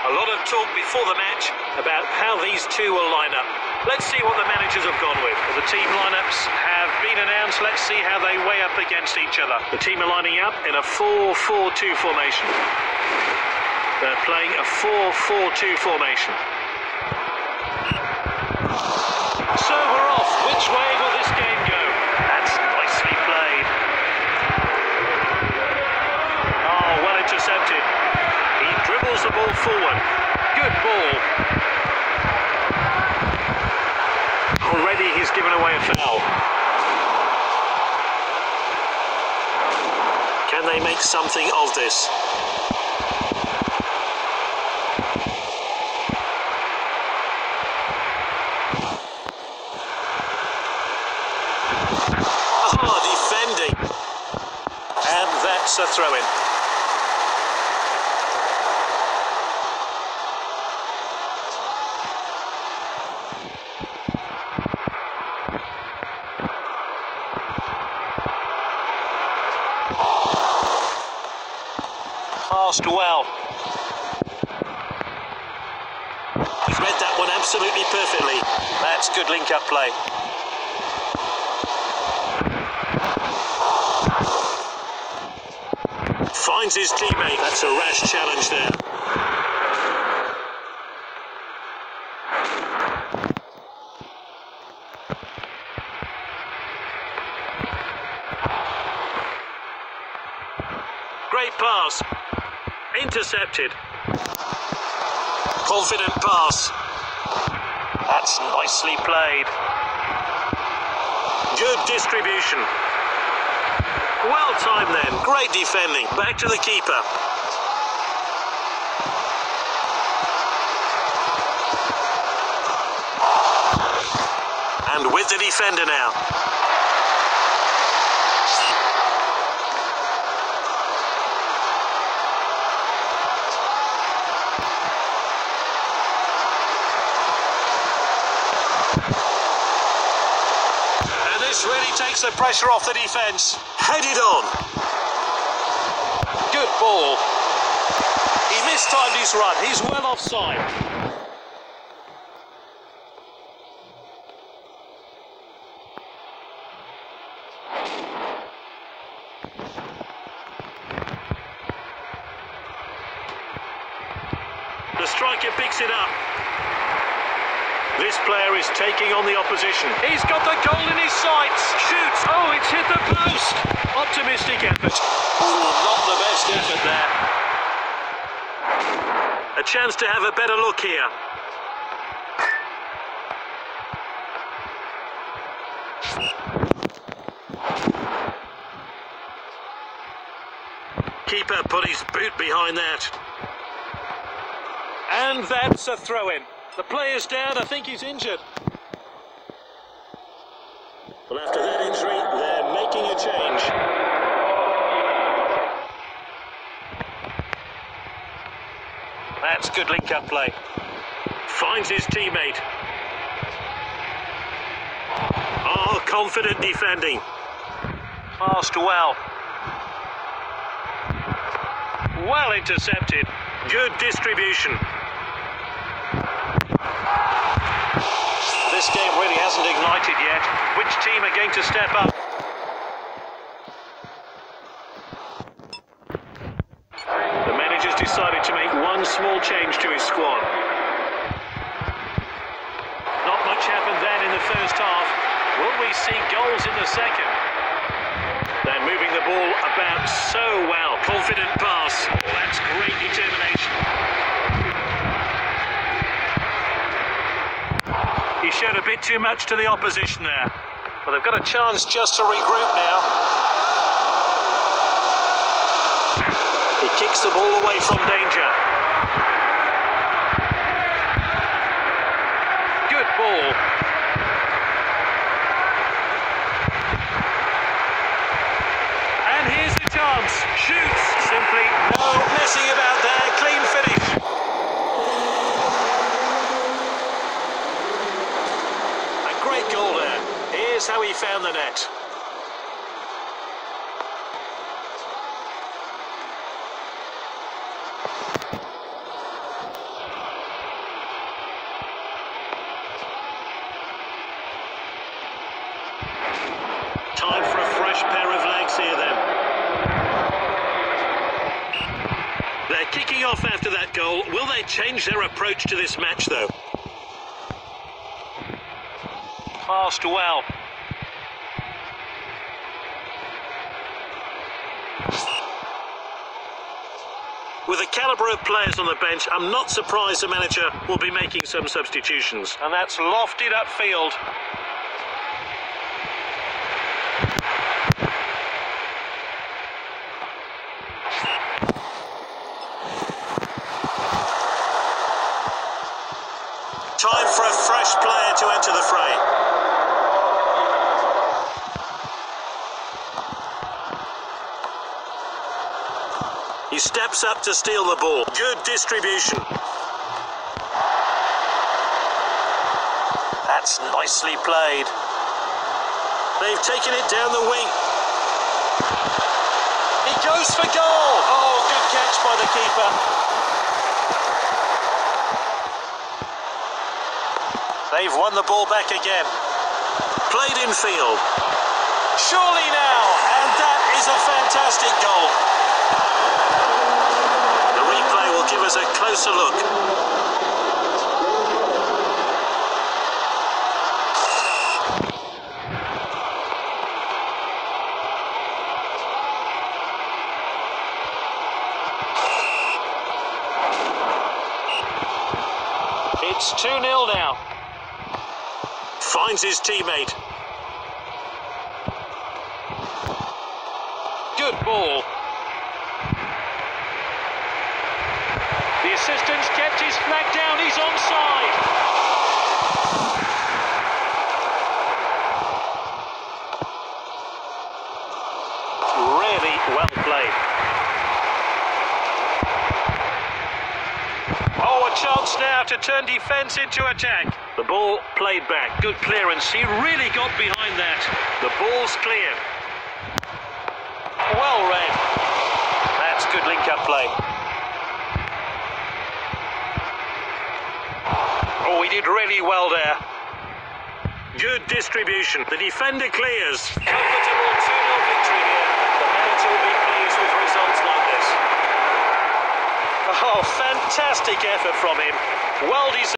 A lot of talk before the match about how these two will line up. Let's see what the managers have gone with. The team lineups have been announced. Let's see how they weigh up against each other. The team are lining up in a 4-4-2 formation. They're playing a 4-4-2 formation. Server off. Which way will this game go? That's nicely played. Oh, well intercepted. He dribbles the ball forward. Good ball. Already he's given away a foul. Can they make something of this? A throw in. Passed well. He's read that one absolutely perfectly. That's good link up play. Finds his teammate. That's a rash challenge there. Great pass. Intercepted. Confident pass. That's nicely played. Good distribution. Well timed then, great defending. Back to the keeper. And with the defender now. And this really takes the pressure off the defence. Headed on. Good ball. He mistimed his run. He's well offside. The striker picks it up. This player is taking on the opposition. He's got the goal in his sights. Shoots. Oh, it's hit the post. Optimistic effort. Oh, not the best effort there. A chance to have a better look here. Keeper put his boot behind that. And that's a throw-in. The player's down. I think he's injured. Well, after that injury, they're making a change. That's good link-up play. Finds his teammate. Oh, confident defending. Passed well. Well intercepted. Good distribution. This game really hasn't ignited yet. Which team are going to step up? The manager's decided to make one small change to his squad. Not much happened then in the first half. Will we see goals in the second? They're moving the ball about so well. Confident pass. Well, that's great determination. He showed a bit too much to the opposition there. But they've got a chance just to regroup now. He kicks the ball away from danger. Good ball. And here's the chance. Shoots. Simply no messing about there. Clean finish. How he found the net. off after that goal. Will they change their approach to this match, though? Passed well. With the calibre of players on the bench, I'm not surprised the manager will be making some substitutions. And that's lofted upfield. Time for a fresh player to enter the fray. He steps up to steal the ball. Good distribution. That's nicely played. They've taken it down the wing. He goes for goal. Oh, good catch by the keeper. They've won the ball back again. Played in field. Surely now. And that is a fantastic goal. Give us a closer look. It's 2-0 now. Finds his teammate. Good ball. The assistant's kept his flag down, he's onside. Really well played. Oh, a chance now to turn defence into attack. The ball played back, good clearance, he really got behind that. The ball's clear. Well read. That's good link-up play. Oh, he did really well there. Good distribution. The defender clears. Comfortable 2-0 victory here. The manager will be pleased with results like this. Oh, fantastic effort from him. Well deserved.